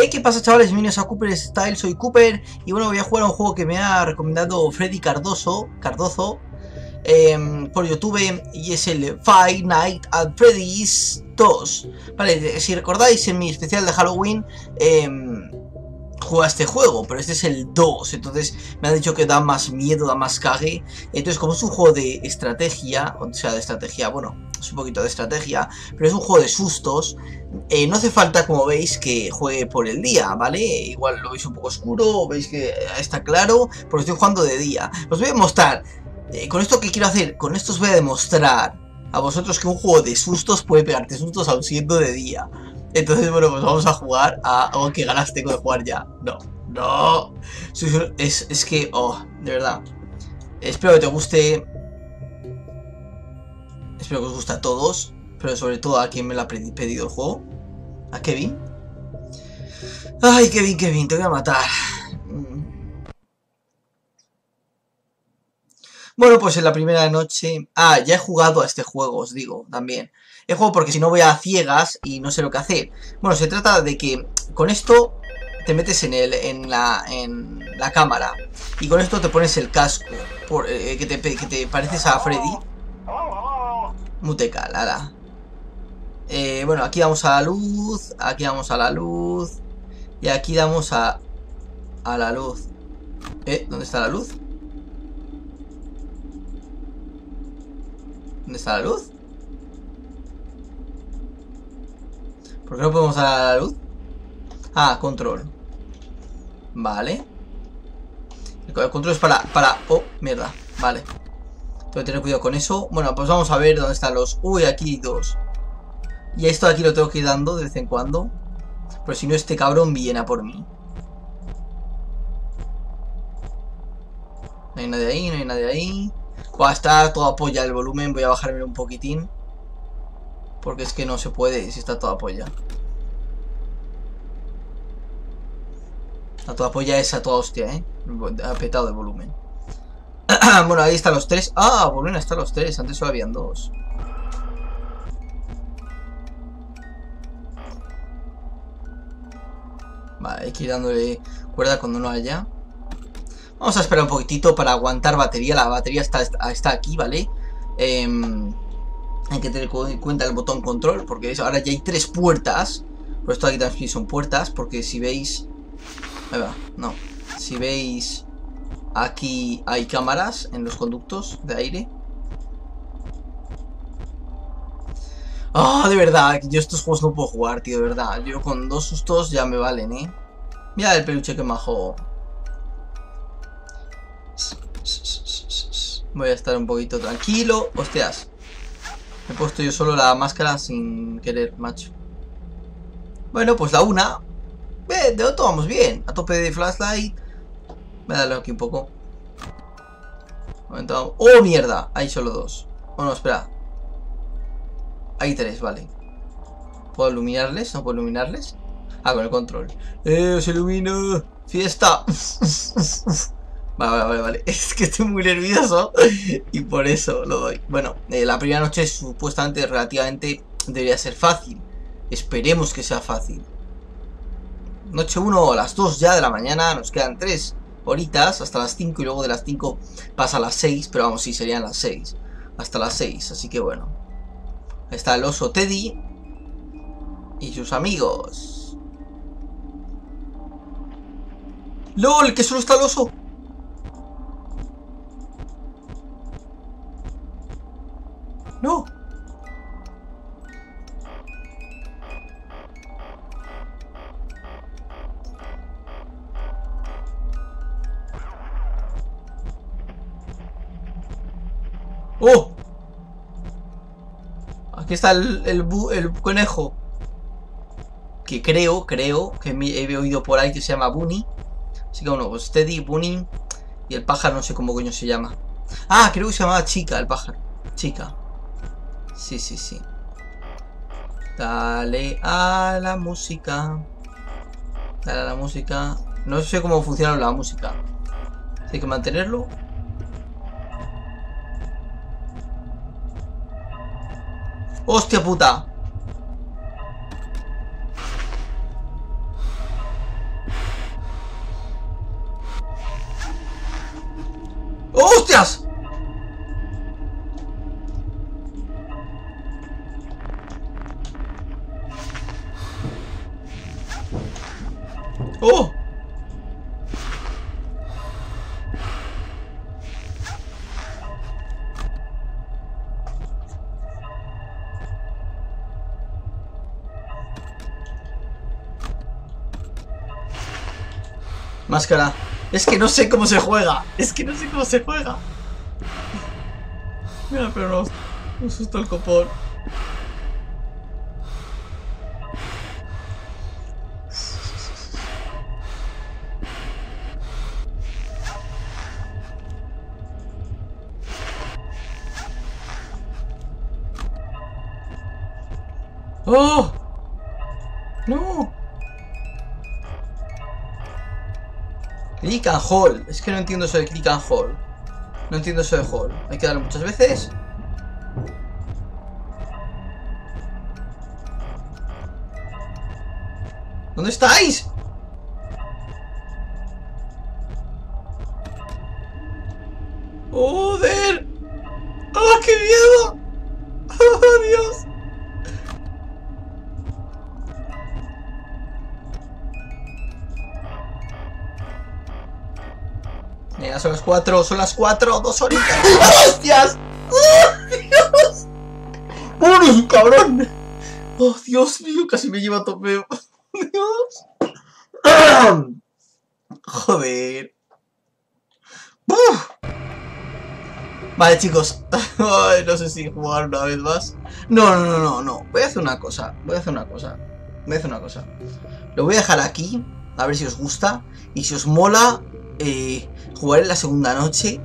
Hey, ¿qué pasa, chavales? Bienvenidos a Cooper Style, soy Cooper. Y bueno, voy a jugar a un juego que me ha recomendado Freddy Cardozo por YouTube, y es el Five Nights at Freddy's 2. Vale, si recordáis, en mi especial de Halloween jugué a este juego, pero este es el 2. Entonces me han dicho que da más miedo, da más cague. Entonces, como es un juego de estrategia, o sea, de estrategia, bueno, es un poquito de estrategia, pero es un juego de sustos. No hace falta, como veis, que juegue por el día, ¿vale? Igual lo veis un poco oscuro, veis que está claro, porque estoy jugando de día. Os voy a mostrar, con esto que quiero hacer, con esto os voy a demostrar a vosotros que un juego de sustos puede pegarte sustos aun siendo de día. Entonces, bueno, pues vamos a jugar a algo que ganas tengo de jugar ya. No, es que, oh, de verdad. Espero que te guste. Espero que os guste a todos, pero sobre todo a quien me lo ha pedido el juego. A Kevin. Ay, Kevin, te voy a matar. Bueno, pues en la primera noche... Ah, ya he jugado a este juego, os digo, también. He jugado porque si no voy a ciegas y no sé lo que hacer. Bueno, se trata de que con esto te metes en la cámara. Y con esto te pones el casco que te pareces a Freddy. Muteca, Lara. Bueno, aquí damos a la luz. Aquí damos a la luz. Y aquí damos a la luz. ¿Dónde está la luz? ¿Dónde está la luz? ¿Por qué no podemos dar a la luz? Ah, control. Vale. El control es para... Oh, mierda. Vale. Tengo que tener cuidado con eso. Bueno, pues vamos a ver dónde están los... Uy, aquí hay dos. Y esto de aquí lo tengo que ir dando de vez en cuando. Pero si no, este cabrón viene a por mí. No hay nadie ahí, no hay nadie ahí. Va a estar toda polla el volumen. Voy a bajarme un poquitín, porque es que no se puede si está toda polla. La toda polla es a toda hostia, ¿eh? Ha petado el volumen. Bueno, ahí están los tres. Ah, volvieron a estar los tres. Antes solo habían dos. Vale, hay que ir dándole cuerda cuando no haya. Vamos a esperar un poquitito para aguantar batería. La batería está aquí, ¿vale? Hay que tener en cuenta el botón control, porque ahora ya hay tres puertas. Por esto aquí también son puertas, porque si veis... Ahí va, no. Si veis... Aquí hay cámaras en los conductos de aire. Ah, oh, de verdad, yo estos juegos no puedo jugar, tío, de verdad. Yo con dos sustos ya me valen, ¿eh? Mira el peluche que majo. Voy a estar un poquito tranquilo. Hostias. Me he puesto yo solo la máscara sin querer, macho. Bueno, pues la una. De otro vamos bien. A tope de flashlight. Voy a darle aquí un poco. ¡Oh, mierda! Hay solo dos. Bueno, espera. Hay tres, vale. ¿Puedo iluminarles? ¿No puedo iluminarles? Ah, con el control. ¡Se ilumina! ¡Fiesta! Vale. Es que estoy muy nervioso y por eso lo doy. Bueno, la primera noche supuestamente, relativamente, debería ser fácil. Esperemos que sea fácil. Noche 1, a las 2 ya de la mañana. Nos quedan 3 horitas hasta las 5 y luego de las 5 pasa a las 6, pero vamos, sí, serían las 6 hasta las 6, así que bueno. Ahí está el oso Teddy y sus amigos. ¡Lol! ¡Que solo está el oso! ¡No! ¡Oh! Aquí está el conejo. Que creo que he oído por ahí que se llama Bunny. Así que bueno, pues Teddy, Bunny. Y el pájaro no sé cómo coño se llama. Ah, creo que se llamaba Chica el pájaro. Chica. Sí. Dale a la música. Dale a la música. No sé cómo funciona la música. Hay que mantenerlo. ¡Hostia puta! ¡Oh! Máscara. Es que no sé cómo se juega. Mira, pero me asustó el copón. ¡Oh! ¡No! Click and hold. Es que no entiendo eso de click and hold. Hay que darlo muchas veces. ¿Dónde estáis? ¡Joder! ¡Ah, ¡oh, qué miedo! ¡Oh, Dios! Mira, son las 4, ¡2 horitas! ¡Oh, hostias! ¡Oh, Dios! ¡Bueno, es un cabrón! ¡Oh, Dios mío! Casi me lleva a tope. ¡Dios! ¡Joder! ¡Buf! Vale, chicos. Ay, no sé si jugar una vez más. No. Voy a hacer una cosa. Lo voy a dejar aquí. A ver si os gusta. Y si os mola... jugaré la segunda noche.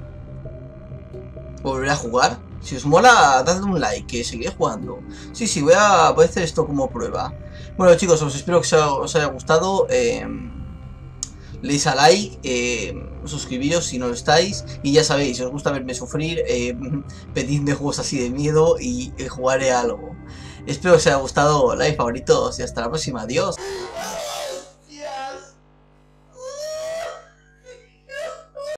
Volveré a jugar. Si os mola, dadle un like, que seguiré jugando. Sí, voy a hacer esto como prueba. Bueno, chicos, os espero que os haya gustado. Le deis a like, suscribiros si no lo estáis. Y ya sabéis, si os gusta verme sufrir, pedidme juegos así de miedo y jugaré algo. Espero que os haya gustado, like, favoritos y hasta la próxima. Adiós.